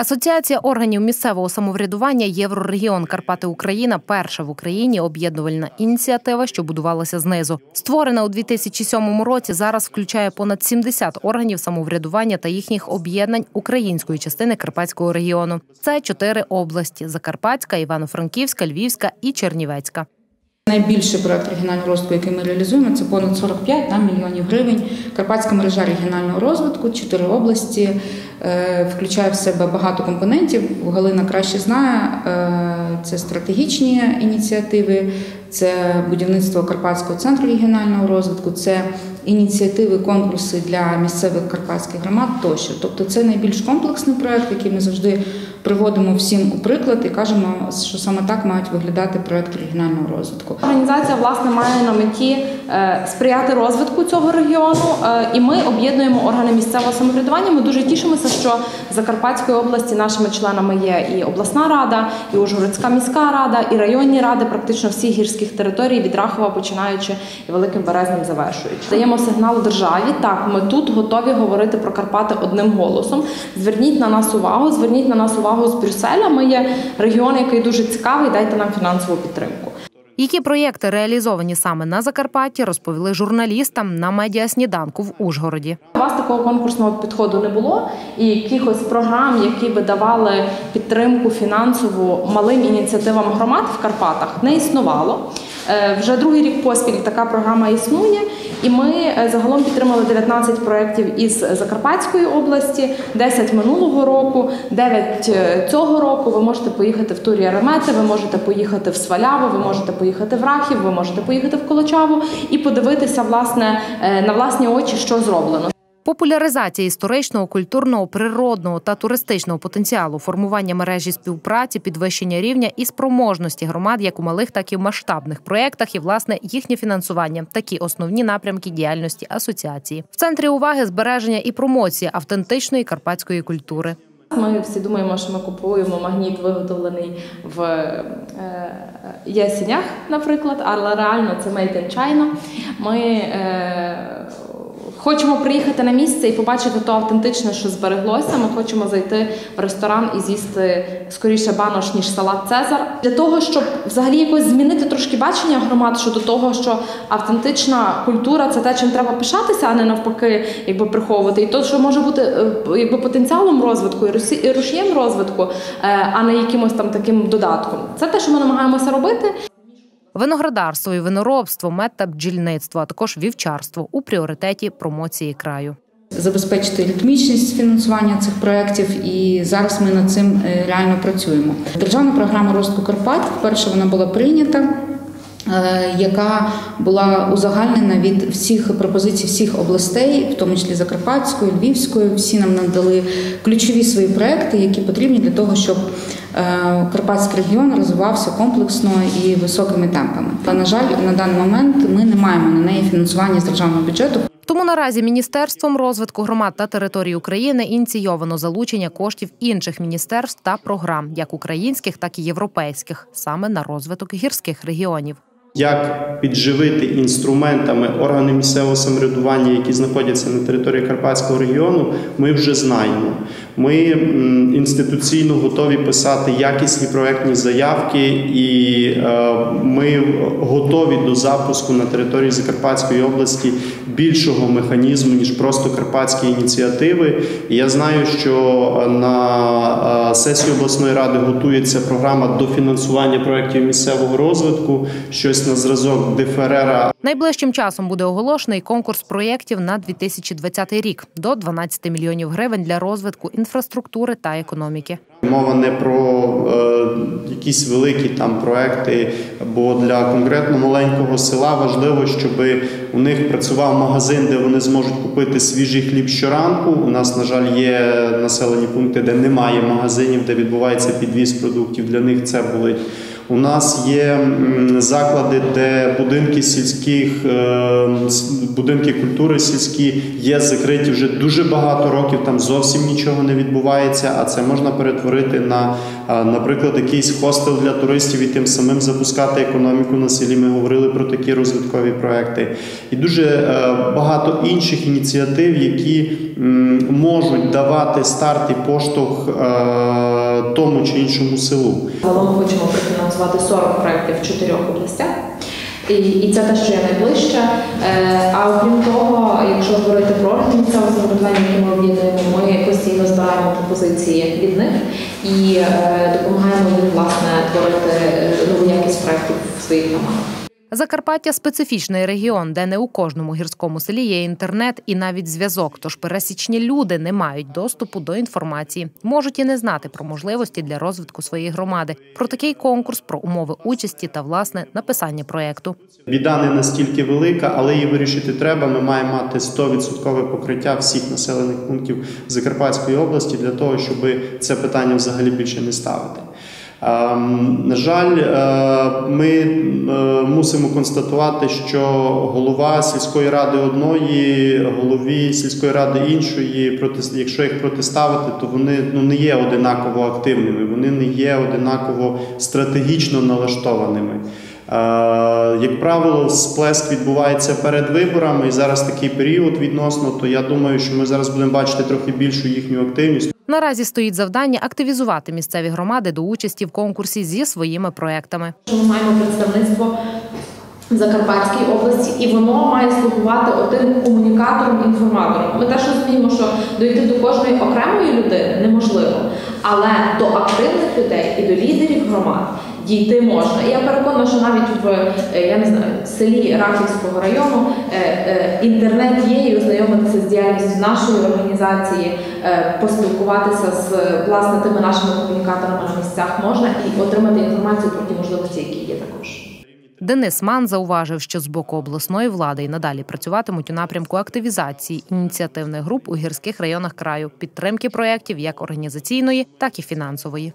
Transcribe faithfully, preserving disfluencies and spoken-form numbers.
Асоціація органів місцевого самоврядування «Єврорегіон Карпати-Україна» – перша в Україні об'єднувальна ініціатива, що будувалася знизу. Створена у дві тисячі сьомому році, зараз включає понад сімдесят органів самоврядування та їхніх об'єднань української частини Карпатського регіону. Це чотири області – Закарпатська, Івано-Франківська, Львівська і Чернівецька. Найбільший проект регіонального розвитку, який ми реалізуємо, це понад сорок п'ять мільйонів гривень. Карпатська мережа регіонального розвитку, чотири області, включає в себе багато компонентів. Галина краще знає, це стратегічні ініціативи, це будівництво Карпатського центру регіонального розвитку, це ініціативи, конкурси для місцевих карпатських громад тощо. Тобто це найбільш комплексний проект, який ми завжди приводимо всім у приклад і кажемо, що саме так мають виглядати проекти регіонального розвитку. Організація, власне, має на меті сприяти розвитку цього регіону, і ми об'єднуємо органи місцевого самоврядування. Ми дуже тішимося, що в Закарпатській області нашими членами є і обласна рада, і Ужгородська міська рада, і районні ради практично всіх гірських територій, від Рахова починаючи і Великим Березним завершуючи. Даємо сигнал державі, так, ми тут готові говорити про Карпати одним голосом. Зверніть на нас увагу, зверніть на нас увагу з Брюсселя. Ми є регіон, який дуже цікавий, дайте нам фінансову підтримку. Які проєкти реалізовані саме на Закарпатті, розповіли журналістам на медіасніданку в Ужгороді. У вас такого конкурсного підходу не було і якихось програм, які би давали підтримку фінансову малим ініціативам громад в Карпатах, не існувало. Вже другий рік поспіль така програма існує, і ми загалом підтримали дев'ятнадцять проєктів із Закарпатської області, десять минулого року, дев'ять цього року. Ви можете поїхати в турі Ремети, ви можете поїхати в Сваляву, ви можете поїхати в Рахів, ви можете поїхати в Колочаву і подивитися, власне, на власні очі, що зроблено. Популяризація історичного, культурного, природного та туристичного потенціалу, формування мережі співпраці, підвищення рівня і спроможності громад як у малих, так і в масштабних проєктах і, власне, їхнє фінансування – такі основні напрямки діяльності асоціації. В центрі уваги – збереження і промоція автентичної карпатської культури. Ми всі думаємо, що ми купуємо магніт, виготовлений в Ясенях, наприклад, але реально це «Made in China». Ми хочемо приїхати на місце і побачити то автентичне, що збереглося. Ми хочемо зайти в ресторан і з'їсти скоріше банош, ніж салат «Цезар». Для того, щоб взагалі якось змінити трошки бачення громад щодо того, що автентична культура – це те, чим треба пишатися, а не навпаки якби приховувати. І то, що може бути якби потенціалом розвитку і рушієм розвитку, а не якимось там таким додатком. Це те, що ми намагаємося робити. Виноградарство і виноробство, мед та бджільництво, а також вівчарство у пріоритеті промоції краю. Забезпечити ритмічність фінансування цих проєктів, і зараз ми над цим реально працюємо. Державна програма «Розвиток Карпат», вперше вона була прийнята, яка була узагальнена від всіх пропозицій всіх областей, в тому числі Закарпатської, Львівської. Всі нам надали ключові свої проекти, які потрібні для того, щоб Карпатський регіон розвивався комплексно і високими темпами. Та, на жаль, на даний момент ми не маємо на неї фінансування з державного бюджету. Тому наразі Міністерством розвитку громад та територій України ініційовано залучення коштів інших міністерств та програм, як українських, так і європейських, саме на розвиток гірських регіонів. Як підживити інструментами органи місцевого самоврядування, які знаходяться на території Карпатського регіону, ми вже знаємо. Ми інституційно готові писати якісні проєктні заявки, і ми готові до запуску на території Закарпатської області більшого механізму, ніж просто карпатські ініціативи. І я знаю, що на сесії обласної ради готується програма дофінансування проєктів місцевого розвитку, щось на зразок ДФРР. Найближчим часом буде оголошений конкурс проєктів на дві тисячі двадцятий рік – до дванадцяти мільйонів гривень для розвитку інфраструктури та економіки. Мова не про е, якісь великі там проекти, бо для конкретно маленького села важливо, щоб у них працював магазин, де вони зможуть купити свіжий хліб щоранку. У нас, на жаль, є населені пункти, де немає магазинів, де відбувається підвіз продуктів. Для них це були У нас є заклади, де будинки сільських, будинки культури сільські є закриті вже дуже багато років, там зовсім нічого не відбувається, а це можна перетворити на, наприклад, якийсь хостел для туристів і тим самим запускати економіку на селі. Ми говорили про такі розвиткові проекти. І дуже багато інших ініціатив, які можуть давати старт і поштовх тому чи іншому селу. Загалом хочемо профінансувати сорок проєктів в чотирьох областях. І, і це те, що є найближче. Е, а окрім того, якщо говорити про органи місцевого самоврядування, які ми об'єднуємо, ми постійно збираємо пропозиції від них і е, допомагаємо їм, власне, творити нову якість проєктів в своїх громадах. Закарпаття – специфічний регіон, де не у кожному гірському селі є інтернет і навіть зв'язок, тож пересічні люди не мають доступу до інформації, можуть і не знати про можливості для розвитку своєї громади, про такий конкурс, про умови участі та, власне, написання проєкту. Біда не настільки велика, але її вирішити треба. Ми маємо мати сто відсотків покриття всіх населених пунктів Закарпатської області для того, щоб це питання взагалі більше не ставити. На жаль, ми мусимо констатувати, що голова сільської ради одної, голові сільської ради іншої, якщо їх протиставити, то вони ну, не є одинаково активними, вони не є одинаково стратегічно налаштованими. Як правило, сплеск відбувається перед виборами, і зараз такий період відносно, то я думаю, що ми зараз будемо бачити трохи більшу їхню активність. Наразі стоїть завдання активізувати місцеві громади до участі в конкурсі зі своїми проектами. Ми маємо представництво в Закарпатській області, і воно має слугувати одним комунікатором, інформатором. Ми теж розуміємо, що дійти до кожної окремої людини неможливо, але до активних людей і до лідерів громад дійти можна. І я переконана, що навіть в я не знаю, селі Рахівського району інтернет є, і ознайомитися з діяльністю нашої організації, поспілкуватися з власне тими нашими комунікаторами на місцях можна і отримати інформацію про ті можливості, які є також. Денис Манн зауважив, що з боку обласної влади й надалі працюватимуть у напрямку активізації ініціативних груп у гірських районах краю, підтримки проєктів як організаційної, так і фінансової.